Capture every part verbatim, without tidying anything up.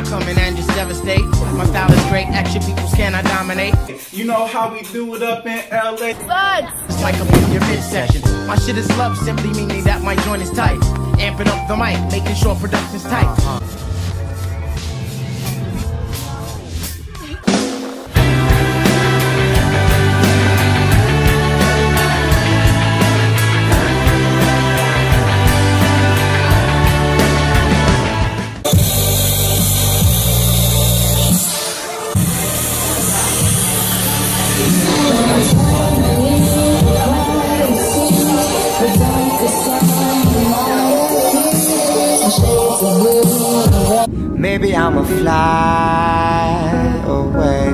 I come in and just devastate. My style is great, action peoples can I dominate. You know how we do it up in L A. But it's like I'm in your mid-session. My shit is love, simply meaning that my joint is tight. Amping up the mic, making sure production's tight. Uh-huh. Maybe I'ma fly away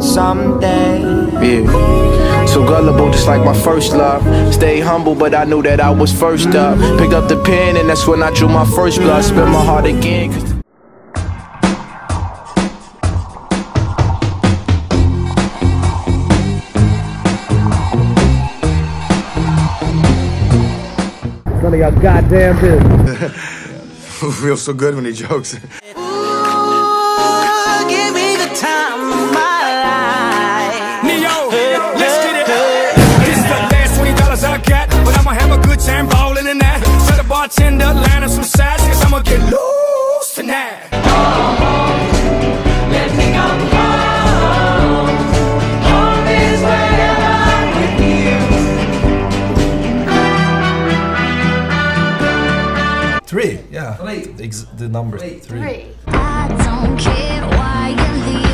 someday. Yeah. So gullible, just like my first love. Stay humble, but I knew that I was first up. Pick up the pen, and that's when I drew my first blood. Spit my heart again. Cause none of y'all goddamn business. Feels so good when he jokes. Ooh, give me the time of my life. Neo, let's get it. This is the last twenty dollars I got, but I'ma have a good time balling in that. Set the bartender, line up some sides, cause I'ma get loose tonight. Let's take on the on this way I'm with you. Three, yeah. Three. The number three. Three. I don't care why you leave.